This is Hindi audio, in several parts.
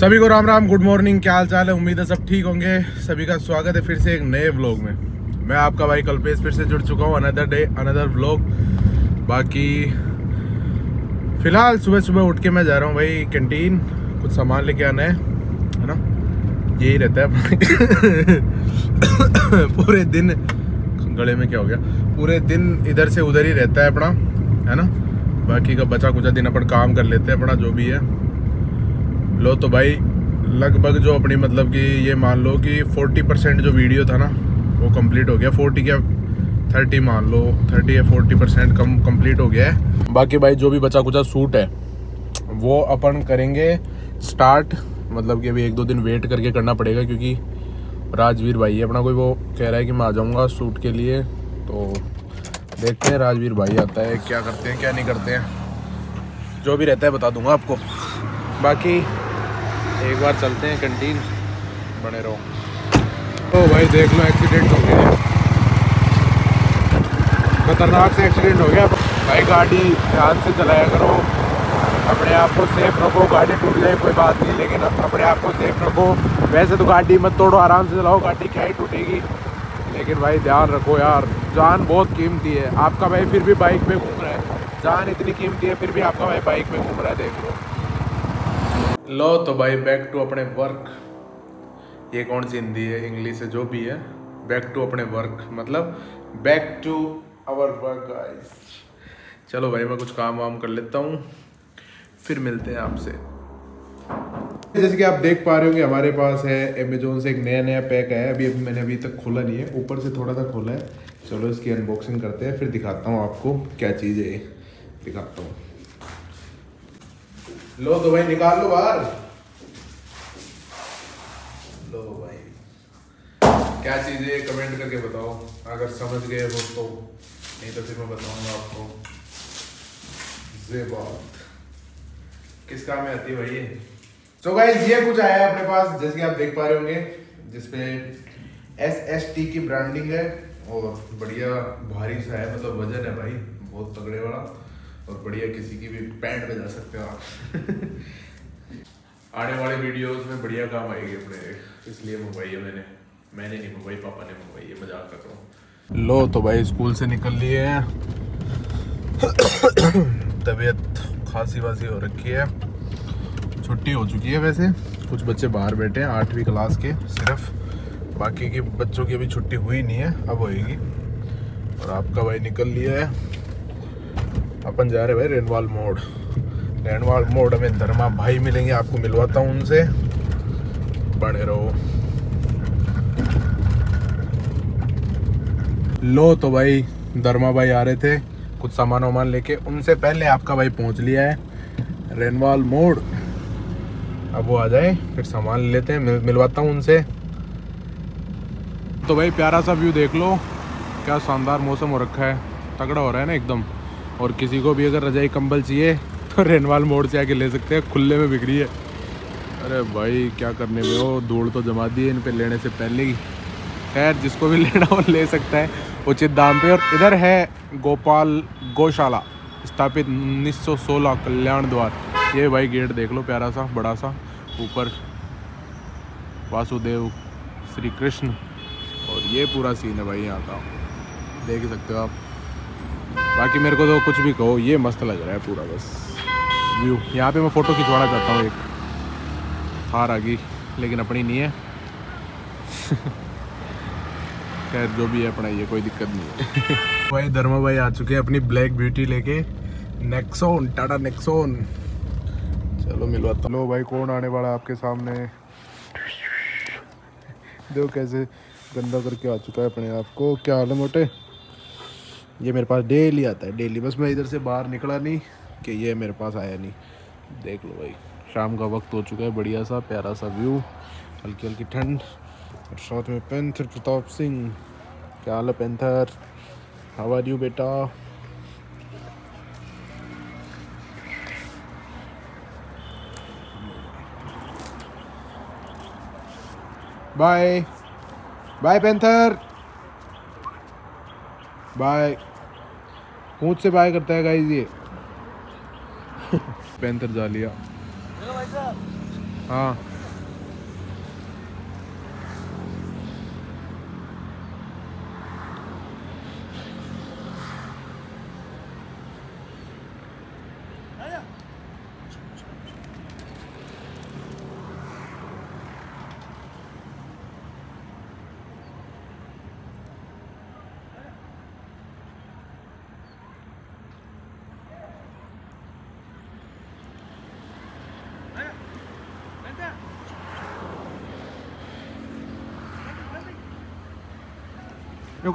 सभी को राम राम, गुड मॉर्निंग। क्या हाल चाल है, उम्मीद है सब ठीक होंगे। सभी का स्वागत है फिर से एक नए व्लॉग में। मैं आपका भाई कल्पेश फिर से जुड़ चुका हूँ। Another day another vlog. बाकी फिलहाल सुबह सुबह उठ के मैं जा रहा हूँ भाई कैंटीन, कुछ सामान लेके आना है ना, यही रहता है पूरे दिन। गले में क्या हो गया, पूरे दिन इधर से उधर ही रहता है अपना, है ना। बाकी का बचा कुचा दिन अपन काम कर लेते हैं अपना, जो भी है। लो तो भाई लगभग जो अपनी मतलब कि ये मान लो कि 40% जो वीडियो था ना वो कंप्लीट हो गया। 40 क्या 30 मान लो, 30 या 40% कम कंप्लीट हो गया है। बाकी भाई जो भी बचा कुचा सूट है वो अपन करेंगे स्टार्ट, मतलब कि अभी एक दो दिन वेट करके करना पड़ेगा, क्योंकि राजवीर भाई है अपना कोई, वो कह रहा है कि मैं आ जाऊँगा सूट के लिए। तो देखते हैं राजवीर भाई आता है, क्या करते हैं क्या नहीं करते हैं, जो भी रहता है बता दूंगा आपको। बाकी एक बार चलते हैं कैंटीन, बने रहो। तो भाई देख लो, एक्सीडेंट हो गया, खतरनाक से एक्सीडेंट हो गया भाई। गाड़ी ध्यान से चलाया करो, अपने आप को सेफ रखो। गाड़ी टूट जाए कोई बात नहीं, लेकिन अपने आप को सेफ रखो। वैसे तो गाड़ी मत तोड़ो, आराम से चलाओ, गाड़ी क्या ही टूटेगी। लेकिन भाई ध्यान रखो यार, जान बहुत कीमती है। आपका भाई फिर भी बाइक पे घूम रहा है, जान इतनी कीमती है फिर भी आपका भाई बाइक पे घूम रहा है, देख लो। लो तो भाई बैक टू अपने वर्क। ये कौन सी हिंदी है, इंग्लिश है, जो भी है। बैक टू अपने वर्क मतलब back to our work guys. चलो भाई मैं कुछ काम वाम कर लेता हूँ, फिर मिलते हैं आपसे। जैसे कि आप देख पा रहे हो कि हमारे पास है अमेजोन से एक नया नया पैक है। अभी मैंने अभी तक खोला नहीं है, ऊपर से थोड़ा सा खोला है। चलो इसकी अनबॉक्सिंग करते हैं, फिर दिखाता हूँ आपको क्या चीज़ है, दिखाता हूँ। लो तो भाई निकाल लो बाहर। लो भाई क्या चीज़ है, कमेंट करके बताओ अगर समझ गए हो तो, नहीं तो फिर मैं बताऊँगा आपको। ज़ेबात किस काम में आती है भाई ये। तो गाइस ये कुछ आया है अपने पास, जैसे कि आप देख पा रहे होंगे, जिसपे SST की ब्रांडिंग है और बढ़िया भारी सा है, मतलब वजन है भाई बहुत तगड़े वाला, और बढ़िया किसी की भी पैंट पे जा सकते हो आप। आने वाले वीडियोस में बढ़िया काम आएगी अपने, इसलिए मंगवाई है मैंने नहीं मंगवाई, पापा ने मंगवाई है, मजाक कर रहा हूँ। लो तो भाई स्कूल से निकल लिए हैं, तबीयत खांसी वासी हो रखी है, छुट्टी हो चुकी है। वैसे कुछ बच्चे बाहर बैठे हैं 8वीं क्लास के सिर्फ, बाकी के बच्चों की अभी छुट्टी हुई नहीं है, अब होएगी। और आपका भाई निकल लिया है, अपन जा रहे भाई रेनवाल मोड़। रेनवाल मोड़ में धर्मा भाई मिलेंगे, आपको मिलवाता हूँ उनसे, बने रहो। लो तो भाई धर्मा भाई आ रहे थे कुछ सामान वामान लेके, उनसे पहले आपका भाई पहुँच लिया है रेनवाल मोड़। अब वो आ जाए फिर सामान लेते हैं, मिलवाता हूँ उनसे। तो भाई प्यारा सा व्यू देख लो, क्या शानदार मौसम हो रखा है, तगड़ा हो रहा है ना एकदम। और किसी को भी अगर रजाई कंबल चाहिए तो रेनवाल मोड़ से आके ले सकते हैं, खुले में बिक्री है। अरे भाई क्या करने में हो, धूल तो जमा दी है इन पे लेने से पहले ही। खैर जिसको भी लेना हो ले सकता है उचित दाम पे। और इधर है गोपाल गौशाला, स्थापित 1916 कल्याण द्वार। ये भाई गेट देख लो, प्यारा सा बड़ा सा, ऊपर वासुदेव श्री कृष्ण, और ये पूरा सीन है भाई यहाँ का, देख सकते हो आप। बाकी मेरे को तो कुछ भी कहो, ये मस्त लग रहा है पूरा बस व्यू। यहाँ पे मैं फ़ोटो खिंचवाना चाहता हूँ, एक थार आ गई लेकिन अपनी नहीं है। खैर जो भी है अपना, ये कोई दिक्कत नहीं है। भाई धर्मा भाई आ चुके हैं अपनी ब्लैक ब्यूटी लेके, नेक्सोन, टाटा नेक्सोन। चलो मिलवाता। लो भाई कौन आने वाला आपके सामने, देखो कैसे गंदा करके आ चुका है अपने आप को। क्या हाल है मोटे, ये मेरे पास डेली आता है, डेली। बस मैं इधर से बाहर निकला नहीं कि ये मेरे पास आया नहीं। देख लो भाई शाम का वक्त हो चुका है, बढ़िया सा प्यारा सा व्यू, हल्की हल्की ठंड, और साथ में पैंथर प्रताप सिंह। क्या हाल है पैंथर, हाउ आर यू बेटा। Bye bye panther, bye. पूछ से बाय करता है गाइस ये। पैंथर जा लिया। हाँ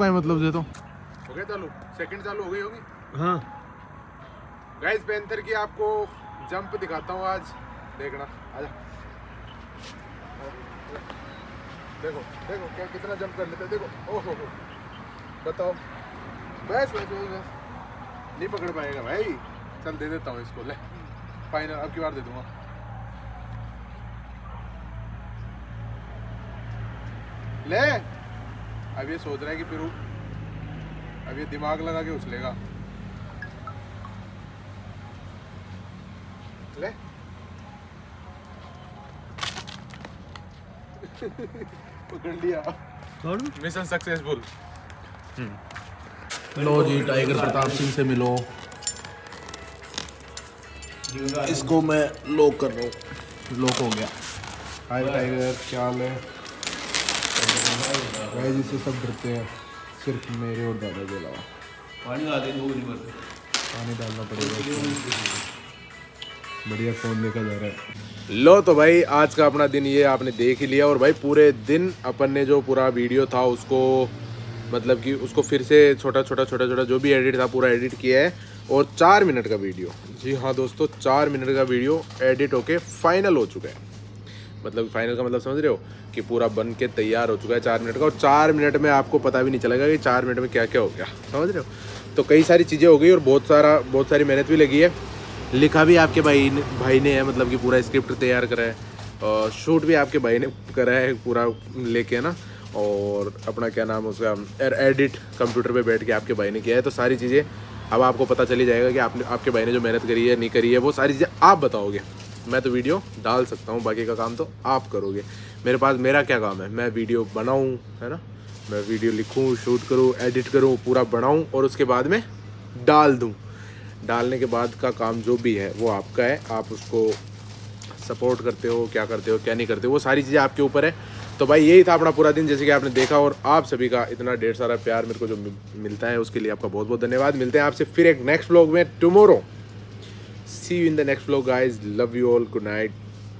का मतलब दे दो। हो गया चालू, सेकंड चालू हो गई होगी। हाँ गाइस, पैंथर की आपको जंप दिखाता हूँ आज, देखना। आजा देखो देखो क्या कितना जंप कर लेता है, देखो। ओहो हो, बताओ। बस बस बस नहीं पकड़ पाएगा भाई। चल दे देता हूँ इसको, ले फाइनल अब की बार दे दूंगा। ले अब ये सोच रहा है कि फिर अब ये दिमाग लगा के उछलेगा। ले पकड़ लिया, मिशन सक्सेसफुल। लो जी, टाइगर प्रताप सिंह से मिलो। इसको मैं लॉक कर रहा हूँ, लॉक हो गया। हाय टाइगर, क्या हाल है? गाइस इससे सब डरते हैं, सिर्फ मेरे और दादा के अलावा। पानी डालना पड़ेगा। बढ़िया फोन देखा जा रहा है। लो तो भाई आज का अपना दिन ये आपने देख ही लिया। और भाई पूरे दिन अपन ने जो पूरा वीडियो था उसको, मतलब कि उसको फिर से छोटा छोटा जो भी एडिट था पूरा एडिट किया है। और 4 मिनट का वीडियो, जी हाँ दोस्तों, 4 मिनट का वीडियो एडिट होके फाइनल हो चुका है। मतलब फाइनल का मतलब समझ रहे हो कि पूरा बन के तैयार हो चुका है 4 मिनट का। और 4 मिनट में आपको पता भी नहीं चलेगा कि 4 मिनट में क्या क्या हो गया, समझ रहे हो। तो कई सारी चीज़ें हो गई और बहुत सारी मेहनत भी लगी है। लिखा भी आपके भाई ने है, मतलब कि पूरा स्क्रिप्ट तैयार करा है। और शूट भी आपके भाई ने करा है पूरा लेके, है ना। और अपना क्या नाम उसका, एडिट कंप्यूटर पर बैठ के आपके भाई ने किया है। तो सारी चीज़ें अब आपको पता चली जाएगा कि आपके भाई ने जो मेहनत करी है नहीं करी है, वो सारी चीज़ें आप बताओगे। मैं तो वीडियो डाल सकता हूँ, बाकी का काम तो आप करोगे। मेरे पास, मेरा क्या काम है, मैं वीडियो बनाऊँ, है ना। मैं वीडियो लिखूँ, शूट करूँ, एडिट करूँ, पूरा बनाऊँ और उसके बाद में डाल दूँ। डालने के बाद का काम जो भी है वो आपका है। आप उसको सपोर्ट करते हो, क्या करते हो क्या नहीं करते हो, वो सारी चीज़ें आपके ऊपर है। तो भाई यही था अपना पूरा दिन, जैसे कि आपने देखा। और आप सभी का इतना ढेर सारा प्यार मेरे को जो मिलता है उसके लिए आपका बहुत बहुत धन्यवाद। मिलते हैं आपसे फिर एक नेक्स्ट व्लॉग में tomorrow. See you in the next vlog guys. Love you all. Good night.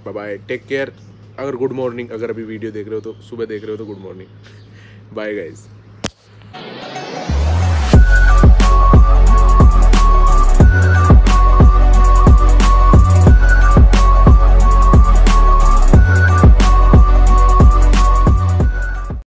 Bye bye. Take care. अगर good morning, अगर अभी वीडियो देख रहे हो तो सुबह देख रहे हो तो good morning. Bye guys.